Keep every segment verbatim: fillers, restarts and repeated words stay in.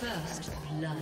First blood.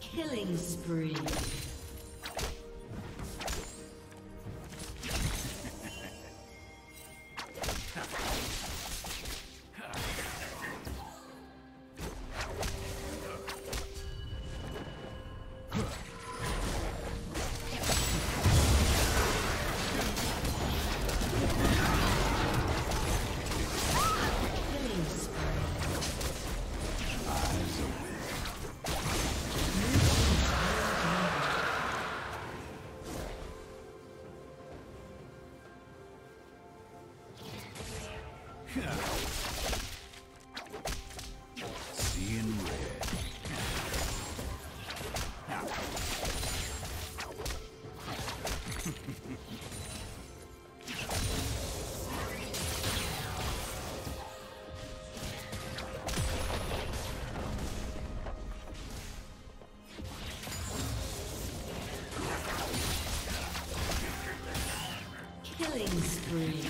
Killing spree. Killing spree.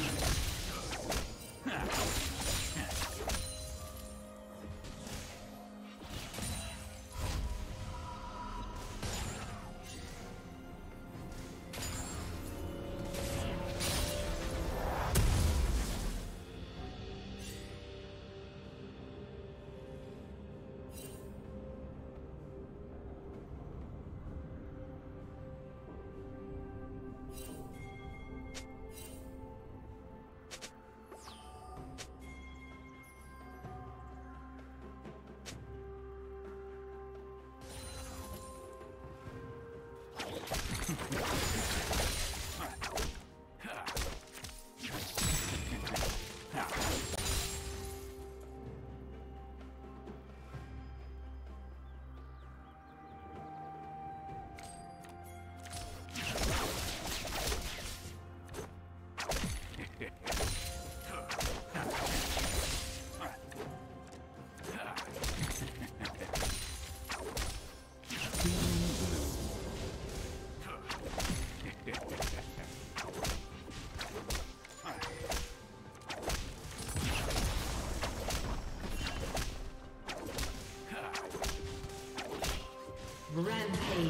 Rampage.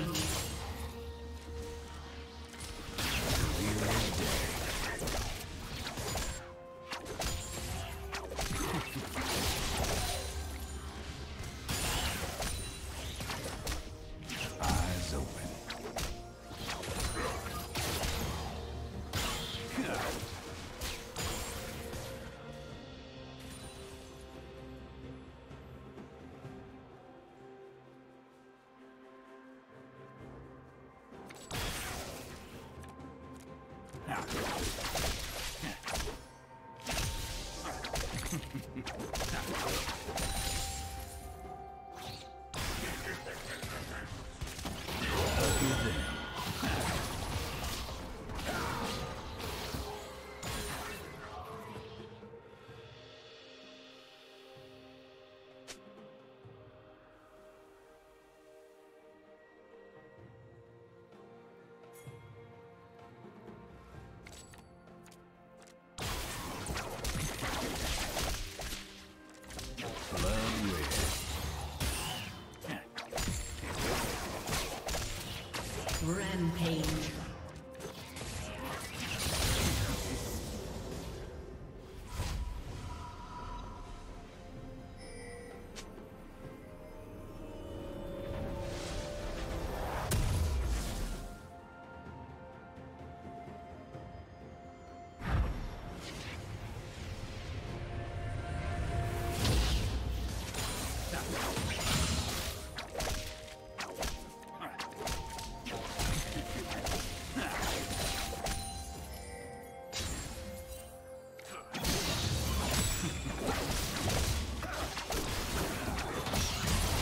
Rampage.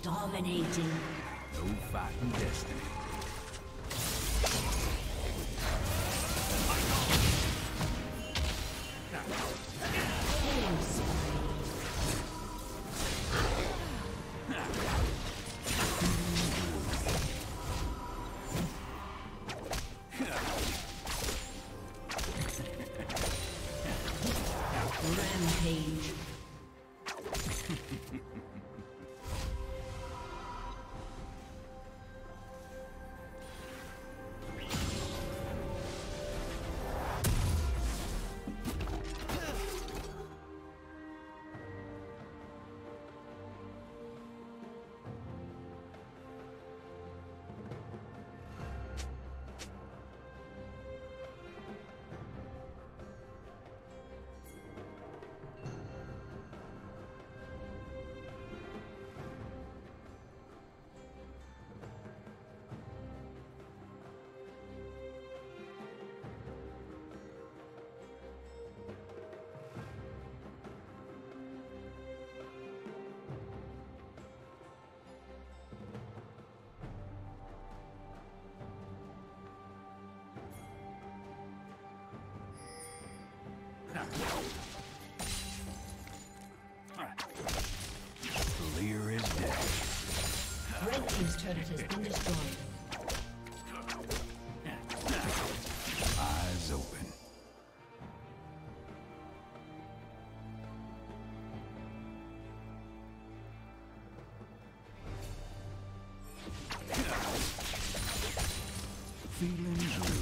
Dominating. No fighting destiny. Rampage. The leader is dead. Red team's turret has been destroyed. Eyes open. Feelings rude.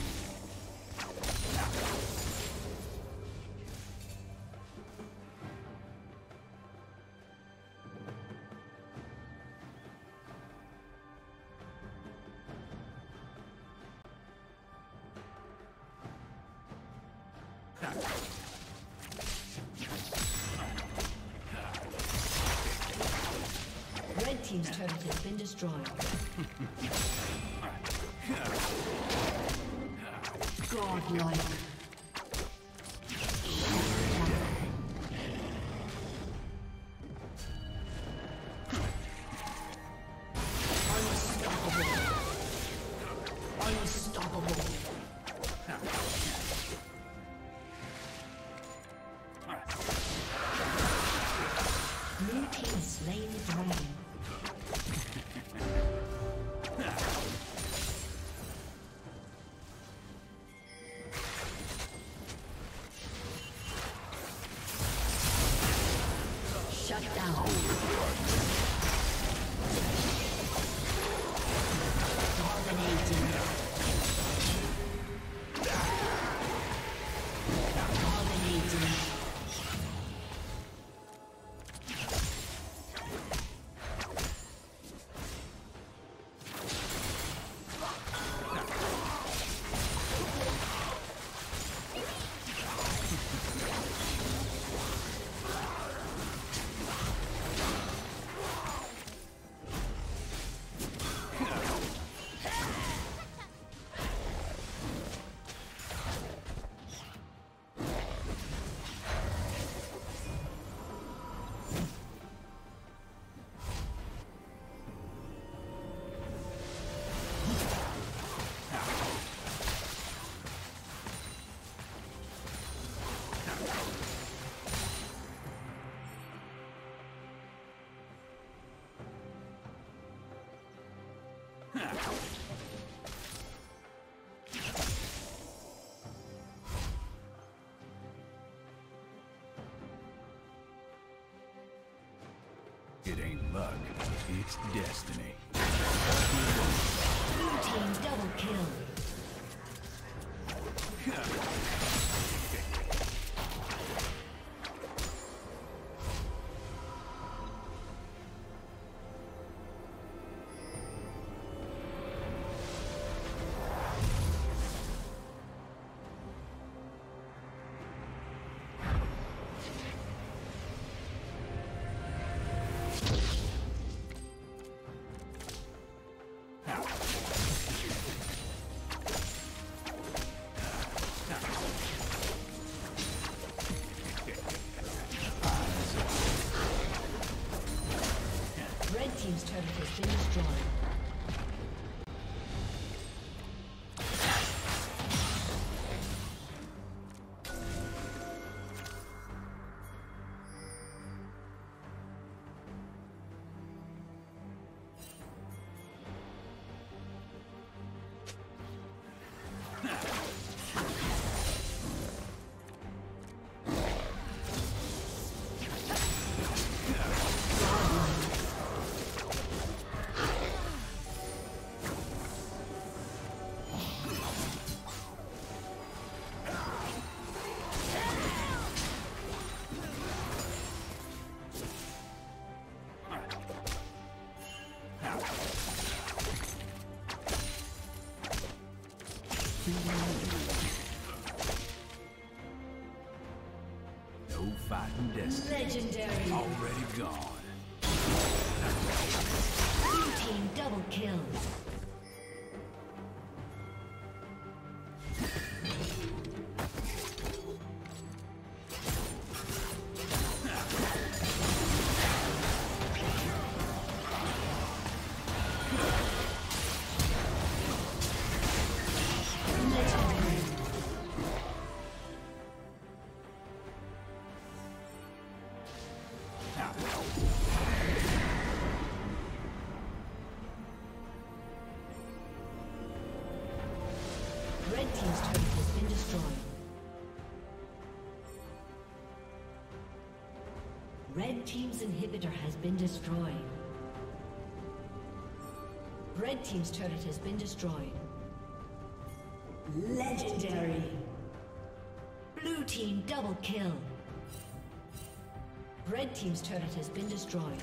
Red team's turret has been destroyed. Godlike. Unstoppable. Unstoppable. Blue team slain the dragon. It ain't luck, it's destiny. Blue team double kill. Team's turret has been destroyed. No fighting destiny. Legendary. Already gone. Blue team double kill. Red team's inhibitor has been destroyed. Red team's turret has been destroyed. Legendary. Blue team double kill. Red team's turret has been destroyed.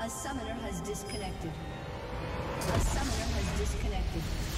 A summoner has disconnected. A summoner has disconnected.